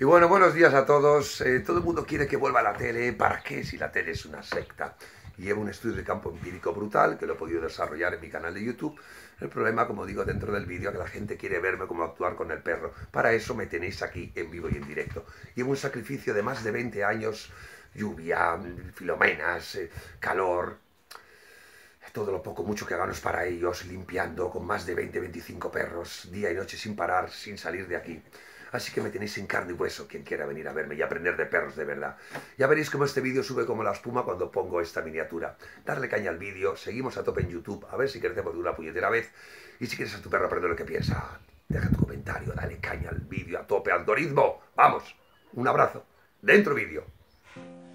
Y bueno, buenos días a todos. Todo el mundo quiere que vuelva a la tele. ¿Para qué? Si la tele es una secta. Llevo un estudio de campo empírico brutal que lo he podido desarrollar en mi canal de YouTube. El problema, como digo dentro del vídeo, es que la gente quiere verme cómo actuar con el perro. Para eso me tenéis aquí en vivo y en directo. Llevo un sacrificio de más de 20 años, lluvia, filomenas, calor. Todo lo poco, mucho que hagamos para ellos, limpiando con más de 20-25 perros, día y noche sin parar, sin salir de aquí. Así que me tenéis en carne y hueso, quien quiera venir a verme y aprender de perros de verdad. Ya veréis cómo este vídeo sube como la espuma cuando pongo esta miniatura. Darle caña al vídeo, seguimos a tope en YouTube, a ver si crecemos de una puñetera vez. Y si quieres a tu perro aprender lo que piensa, deja tu comentario, dale caña al vídeo, a tope, algoritmo. ¡Vamos! Un abrazo. Dentro vídeo.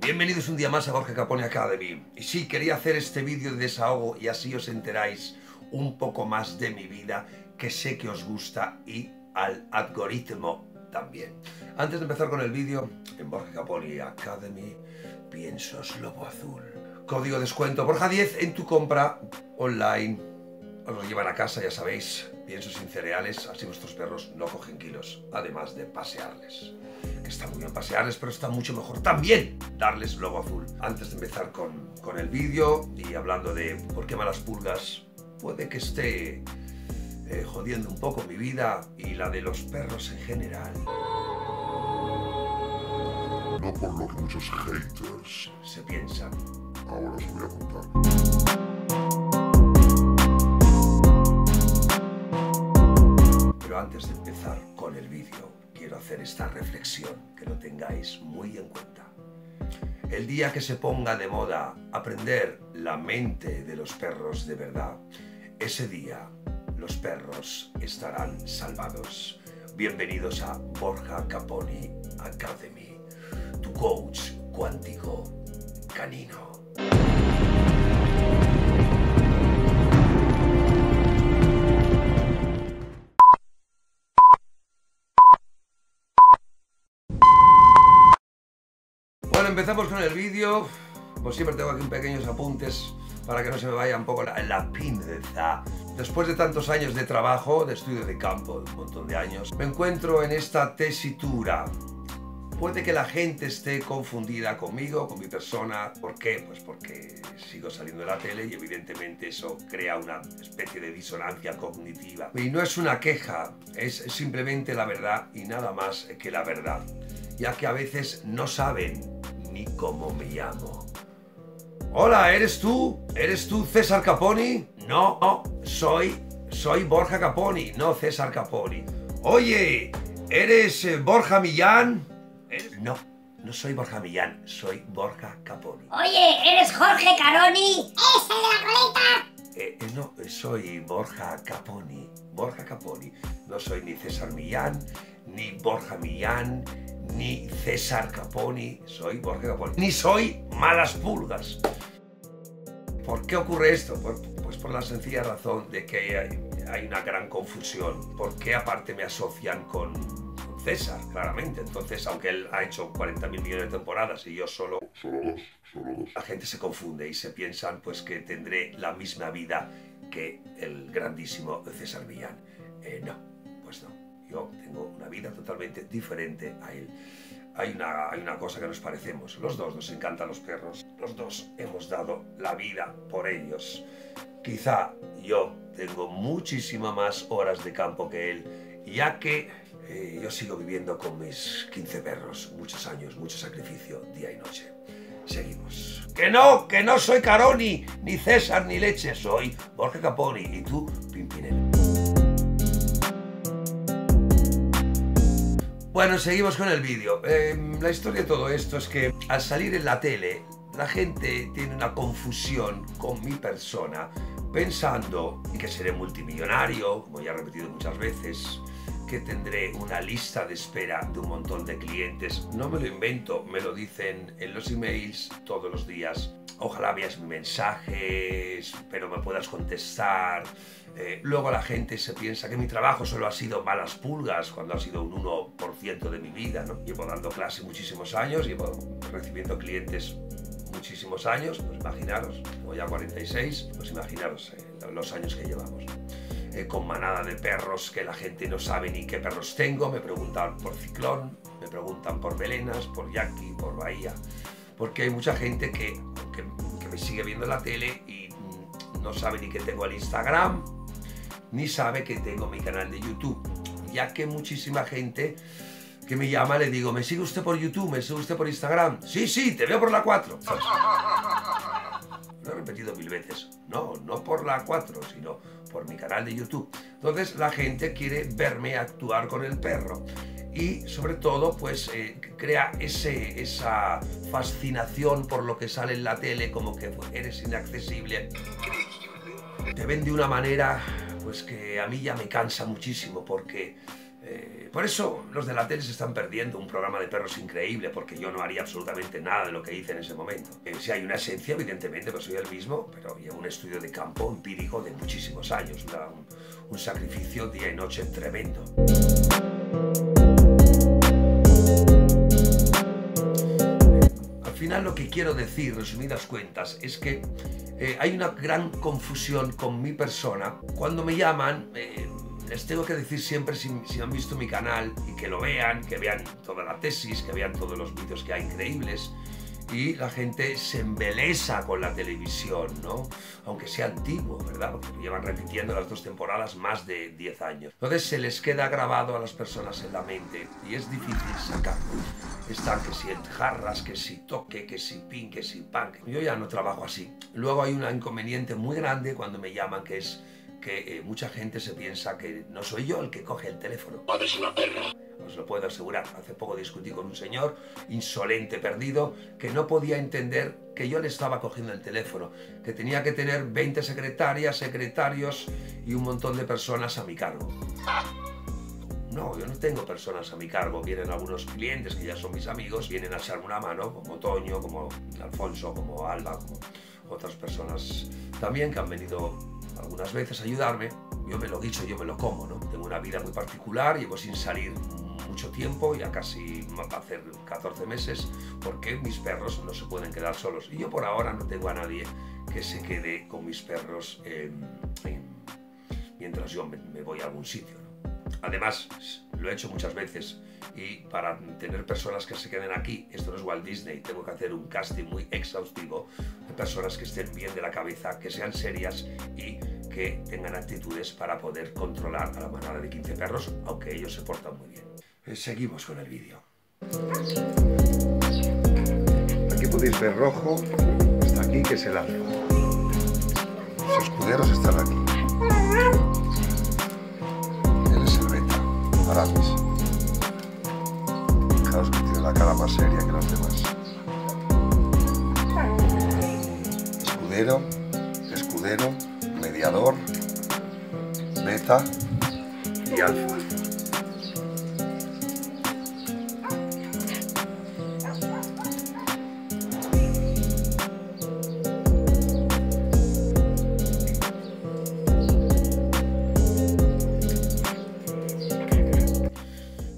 Bienvenidos un día más a Borja Capponi Academy. Y sí, quería hacer este vídeo de desahogo y así os enteráis un poco más de mi vida, que sé que os gusta y al algoritmo también. Antes de empezar con el vídeo, en Borja Capponi Academy, Piensos Lobo Azul. Código descuento BORJA10 en tu compra online. Os lo llevan a casa, ya sabéis, piensos sin cereales, así vuestros perros no cogen kilos, además de pasearles. Está muy bien pasearles, pero está mucho mejor también darles Lobo Azul. Antes de empezar con el vídeo y hablando de por qué Malas Pulgas puede que esté jodiendo un poco mi vida y la de los perros en general. No por lo que muchos haters se piensan. Ahora os voy a contar. Pero antes de empezar con el vídeo, quiero hacer esta reflexión, que lo tengáis muy en cuenta. El día que se ponga de moda aprender la mente de los perros de verdad, ese día los perros estarán salvados. Bienvenidos a Borja Capponi Academy, tu coach cuántico canino. Bueno, empezamos con el vídeo. Pues siempre tengo aquí pequeños apuntes para que no se me vaya un poco la pinza. Después de tantos años de trabajo, de estudio de campo, un montón de años, me encuentro en esta tesitura. Puede que la gente esté confundida conmigo, con mi persona. ¿Por qué? Pues porque sigo saliendo de la tele y evidentemente eso crea una especie de disonancia cognitiva. Y no es una queja, es simplemente la verdad y nada más que la verdad, ya que a veces no saben ni cómo me llamo. Hola, ¿eres tú? ¿Eres tú César Capponi? No, no, soy Borja Capponi, no César Capponi. Oye, ¿eres Borja Millán? No, no soy Borja Millán, soy Borja Capponi. Oye, ¿eres Jorge Caroni? ¡Ese de la coleta! No, soy Borja Capponi, Borja Capponi. No soy ni César Millán, ni Borja Millán, ni César Capponi, soy Borja Capponi, ni soy Malas Pulgas. ¿Por qué ocurre esto? Pues por la sencilla razón de que hay una gran confusión, porque aparte me asocian con César, claramente. Entonces, aunque él ha hecho 40.000 millones de temporadas y yo solo dos, la gente se confunde y se piensan pues que tendré la misma vida que el grandísimo César Millán. No, pues no. Yo tengo una vida totalmente diferente a él. Hay una cosa que nos parecemos. Los dos nos encantan los perros. Los dos hemos dado la vida por ellos. Quizá yo tengo muchísimas más horas de campo que él, ya que yo sigo viviendo con mis 15 perros. Muchos años, mucho sacrificio, día y noche. Seguimos. Que no soy Caroni, ni César, ni leche. Soy Borja Capponi y tú, Pimpinel. Bueno, seguimos con el vídeo. La historia de todo esto es que al salir en la tele, la gente tiene una confusión con mi persona, pensando que seré multimillonario, como ya he repetido muchas veces, que tendré una lista de espera de un montón de clientes. No me lo invento, me lo dicen en los emails todos los días. Ojalá veas mis mensajes, pero me puedas contestar. Luego la gente se piensa que mi trabajo solo ha sido Malas Pulgas, cuando ha sido un 1% de mi vida, ¿no? Llevo dando clase muchísimos años, llevo recibiendo clientes muchísimos años, pues imaginaros, como ya 46, pues imaginaros los años que llevamos. Con manada de perros que la gente no sabe ni qué perros tengo, me preguntan por ciclón, me preguntan por Belenas, por Yaqui, por Bahía, porque hay mucha gente que me sigue viendo la tele y no sabe ni que tengo el Instagram, ni sabe que tengo mi canal de YouTube, ya que muchísima gente que me llama le digo, ¿me sigue usted por YouTube? ¿Me sigue usted por Instagram? Sí, sí, te veo por la 4. Pues, lo he repetido 1000 veces, no por la 4, sino por mi canal de YouTube. Entonces la gente quiere verme actuar con el perro y sobre todo pues crea esa fascinación por lo que sale en la tele, como que pues, eres inaccesible. Increíble. Te ven de una manera pues que a mí ya me cansa muchísimo porque por eso los de la tele se están perdiendo un programa de perros increíble, porque yo no haría absolutamente nada de lo que hice en ese momento. Si hay una esencia, evidentemente, pues soy el mismo, pero llevo un estudio de campo empírico de muchísimos años, un sacrificio día y noche tremendo. Al final lo que quiero decir, resumidas cuentas, es que hay una gran confusión con mi persona. Cuando me llaman, les tengo que decir siempre si han visto mi canal y que lo vean, que vean toda la tesis, que vean todos los vídeos que hay increíbles, y la gente se embelesa con la televisión, ¿no? Aunque sea antiguo, ¿verdad? Porque lo llevan repitiendo las 2 temporadas más de 10 años. Entonces se les queda grabado a las personas en la mente y es difícil sacarlo. Están que si en jarras, que si toque, que si pin, que si pan. Yo ya no trabajo así. Luego hay un inconveniente muy grande cuando me llaman, que es que mucha gente se piensa que no soy yo el que coge el teléfono. Madre es una perra. Os lo puedo asegurar. Hace poco discutí con un señor insolente, perdido, que no podía entender que yo le estaba cogiendo el teléfono, que tenía que tener 20 secretarias, secretarios y un montón de personas a mi cargo. No, yo no tengo personas a mi cargo. Vienen algunos clientes que ya son mis amigos, vienen a echarme una mano, como Toño, como Alfonso, como Alba, como otras personas también que han venido algunas veces ayudarme. Yo me lo guiso, yo me lo como, ¿no? Tengo una vida muy particular, llevo sin salir mucho tiempo, ya casi va a hacer 14 meses, porque mis perros no se pueden quedar solos. Y yo por ahora no tengo a nadie que se quede con mis perros mientras yo me voy a algún sitio, ¿no? Además, lo he hecho muchas veces y para tener personas que se queden aquí, esto no es Walt Disney, tengo que hacer un casting muy exhaustivo de personas que estén bien de la cabeza, que sean serias y que tengan actitudes para poder controlar a la manada de 15 perros, aunque ellos se portan muy bien. Seguimos con el vídeo. Aquí podéis ver Rojo, está aquí que se lanza. Los escuderos están aquí. Aramis. Fijaos que tiene la cara más seria que las demás. Escudero, escudero, mediador, beta y alfa.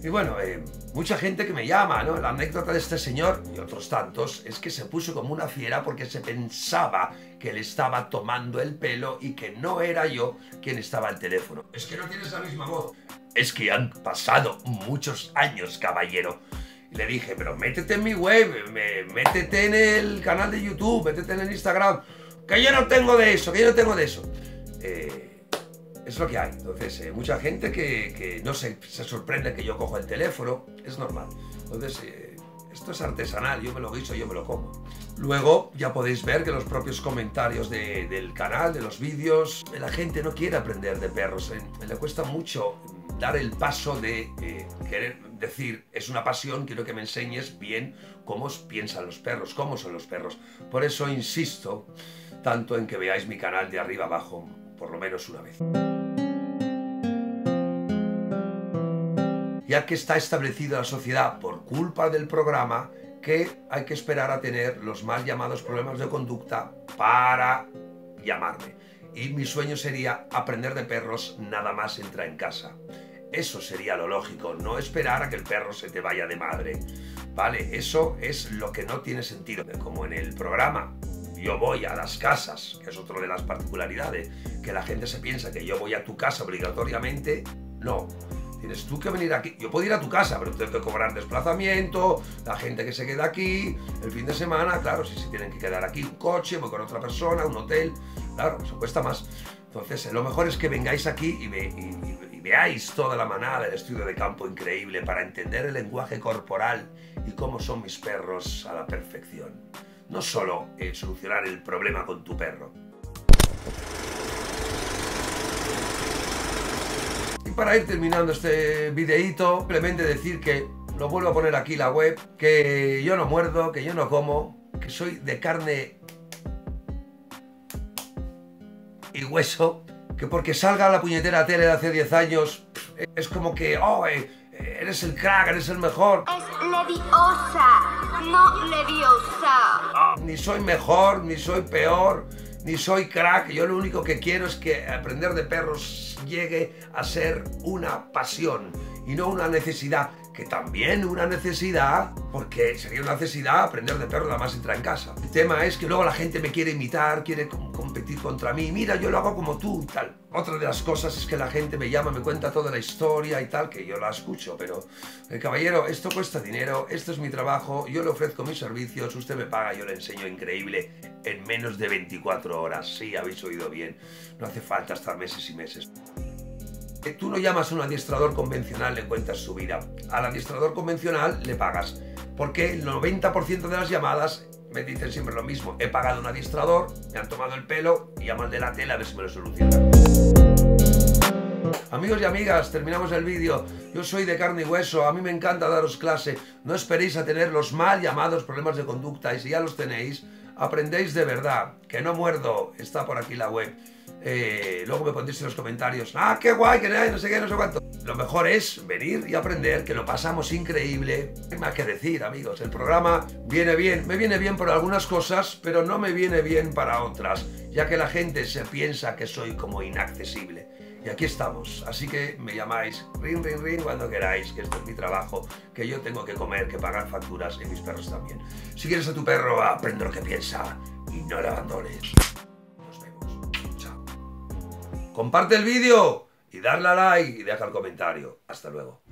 Y bueno, mucha gente que me llama, ¿no? La anécdota de este señor y otros tantos es que se puso como una fiera porque se pensaba que le estaba tomando el pelo y que no era yo quien estaba al teléfono. Es que no tienes la misma voz. Es que han pasado muchos años, caballero. Y le dije, pero métete en mi web, métete en el canal de YouTube, métete en el Instagram. Que yo no tengo de eso, que yo no tengo de eso. Es lo que hay. Entonces, mucha gente que no se sorprende que yo cojo el teléfono, es normal. Entonces, esto es artesanal, yo me lo guiso, yo me lo como. Luego, ya podéis ver que los propios comentarios del canal, de los vídeos, la gente no quiere aprender de perros, le cuesta mucho dar el paso de querer decir, es una pasión, quiero que me enseñes bien cómo piensan los perros, cómo son los perros. Por eso insisto tanto en que veáis mi canal de arriba abajo, por lo menos una vez. Ya que está establecida la sociedad por culpa del programa que hay que esperar a tener los mal llamados problemas de conducta para llamarme. Y mi sueño sería aprender de perros nada más entrar en casa. Eso sería lo lógico, no esperar a que el perro se te vaya de madre. Vale, eso es lo que no tiene sentido. Como en el programa, yo voy a las casas, que es otra de las particularidades, que la gente se piensa que yo voy a tu casa obligatoriamente. No, Tienes tú que venir aquí. Yo puedo ir a tu casa, pero tengo que cobrar desplazamiento, la gente que se queda aquí, el fin de semana, claro, si se tienen que quedar aquí, un coche, voy con otra persona, un hotel, claro, eso cuesta más. Entonces, lo mejor es que vengáis aquí y veáis toda la manada, el estudio de campo increíble, para entender el lenguaje corporal y cómo son mis perros a la perfección. No solo solucionar el problema con tu perro. Y para ir terminando este videíto, simplemente decir que lo vuelvo a poner aquí la web, que yo no muerdo, que yo no como, que soy de carne y hueso, que porque salga la puñetera tele de hace 10 años es como que, oh, eres el crack, eres el mejor. Es leviosa, no leviosa. Ni soy mejor, ni soy peor, ni soy crack. Yo lo único que quiero es que aprender de perros llegue a ser una pasión y no una necesidad, que también una necesidad, porque sería una necesidad aprender de perro nada más entrar en casa. El tema es que luego la gente me quiere imitar, quiere competir contra mí, mira, yo lo hago como tú y tal. Otra de las cosas es que la gente me llama, me cuenta toda la historia y tal, que yo la escucho, pero caballero, esto cuesta dinero, esto es mi trabajo, yo le ofrezco mis servicios, usted me paga, yo le enseño increíble en menos de 24 horas, sí, habéis oído bien, no hace falta estar meses y meses. Tú no llamas a un adiestrador convencional, le cuentas su vida. Al adiestrador convencional le pagas, porque el 90% de las llamadas me dicen siempre lo mismo. He pagado a un adiestrador, me han tomado el pelo y llaman de la tele a ver si me lo solucionan. Amigos y amigas, terminamos el vídeo. Yo soy de carne y hueso, a mí me encanta daros clase. No esperéis a tener los mal llamados problemas de conducta, y si ya los tenéis, aprendéis de verdad. Que no muerdo, está por aquí la web. Luego me pondréis en los comentarios, ah, qué guay, que no sé qué, no sé cuánto. Lo mejor es venir y aprender, que lo pasamos increíble. No hay más que decir, amigos, el programa viene bien, me viene bien para algunas cosas, pero no me viene bien para otras, ya que la gente se piensa que soy como inaccesible. Y aquí estamos, así que me llamáis ring, ring, ring cuando queráis, que esto es mi trabajo, que yo tengo que comer, que pagar facturas y mis perros también. Si quieres a tu perro, aprende lo que piensa y no lo abandones. Comparte el vídeo y darle a like y deja el comentario. Hasta luego.